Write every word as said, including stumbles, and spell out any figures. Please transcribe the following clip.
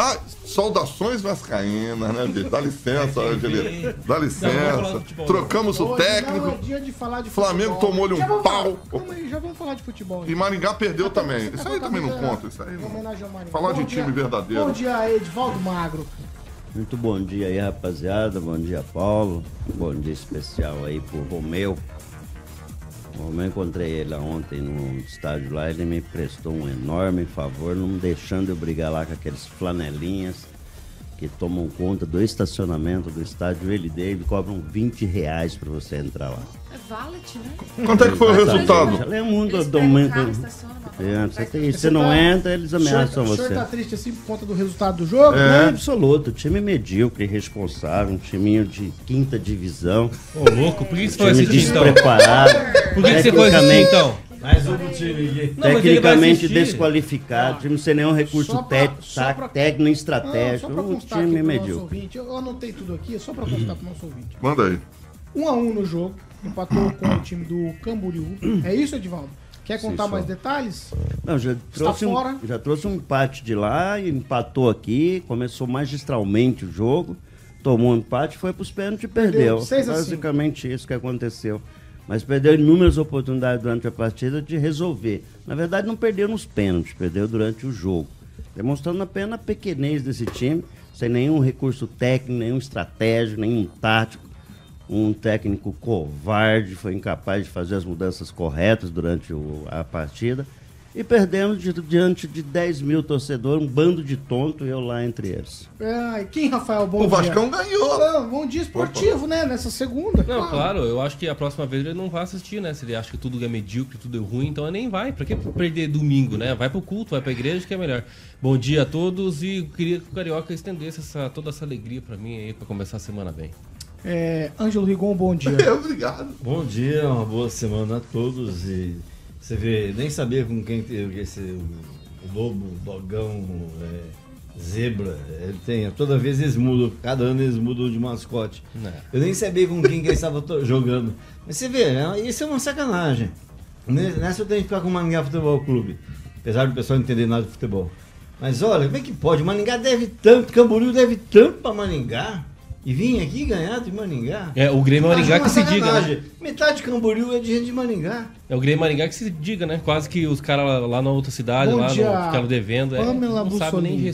Ah, saudações vascaínas, né, gente? Dá licença, Angelito. Dá licença. Trocamos o técnico. Não é dia de falar de futebol. Flamengo tomou-lhe um pau. Já vamos falar de futebol. E Maringá perdeu também. Isso aí também não conta. Isso aí não. Falar de time verdadeiro. Bom dia, Edvaldo Magro. Muito bom dia aí, rapaziada. Bom dia, Paulo. Bom dia especial aí pro Romeu. Eu encontrei ele lá ontem no estádio lá, ele me prestou um enorme favor, não me deixando eu brigar lá com aqueles flanelinhas que tomam conta do estacionamento do estádio L e D, eles cobram vinte reais pra você entrar lá. É valet, né? Quanto é que foi o resultado? Ela é muito aumento. Você não entra, eles ameaçam você. O senhor tá triste assim por conta do resultado do jogo? É, né? Absoluto. O time medíocre, irresponsável, um timinho de quinta divisão. Ô, louco, por que você foi assistir então? Por que você foi assistir então? Mais um time não, tecnicamente desqualificado, time sem nenhum recurso técnico e estratégico. Um time medíocre. Eu anotei tudo aqui, só pra contar pro nosso ouvinte. Manda aí. um a um no jogo, empatou com o time do Camboriú. É isso, Edvaldo? Quer contar Sim, mais detalhes? Não, já trouxe, um, já trouxe um empate de lá, empatou aqui, começou magistralmente o jogo, tomou um empate, foi para os pênaltis e perdeu. perdeu. Basicamente isso que aconteceu. Mas perdeu inúmeras oportunidades durante a partida de resolver. Na verdade, não perdeu nos pênaltis, perdeu durante o jogo. Demonstrando apenas a pequenez desse time, sem nenhum recurso técnico, nenhum estratégico, nenhum tático. Um técnico covarde, foi incapaz de fazer as mudanças corretas durante o, a partida. E perdemos de, diante de dez mil torcedores, um bando de tonto e eu lá entre eles. É, e quem, Rafael? Bom o dia. Vascão ganhou. Ah, bom dia esportivo, Opa. né? Nessa segunda. Não, claro. claro, eu acho que a próxima vez ele não vai assistir, né? Se ele acha que tudo é medíocre, tudo é ruim, então ele nem vai. Pra que perder domingo, né? Vai pro culto, vai pra igreja que é melhor. Bom dia a todos e eu queria que o Carioca estendesse essa, toda essa alegria pra mim aí, pra começar a semana bem. É, Ângelo Rigon, bom dia. Obrigado. Bom dia, uma boa semana a todos. E você vê, nem sabia com quem esse o lobo, o dogão, é, zebra, ele tem. Toda vez eles mudam, cada ano eles mudam de mascote. Não. Eu nem sabia com quem que ele estava jogando. Mas você vê, isso é uma sacanagem. Nessa eu tenho que ficar com o Maringá Futebol Clube, apesar do pessoal não entender nada de futebol. Mas olha, como é que pode? O Maringá deve tanto, Camboriú deve tanto para Maringá. E vim aqui ganhar de Maringá. É, o Grêmio Maringá que se diga, né? Metade de Camboriú é de gente de Maringá. É o Grêmio Maringá que se diga, né? Quase que os caras lá, lá na outra cidade, lá no, ficaram devendo. É, não sabe nem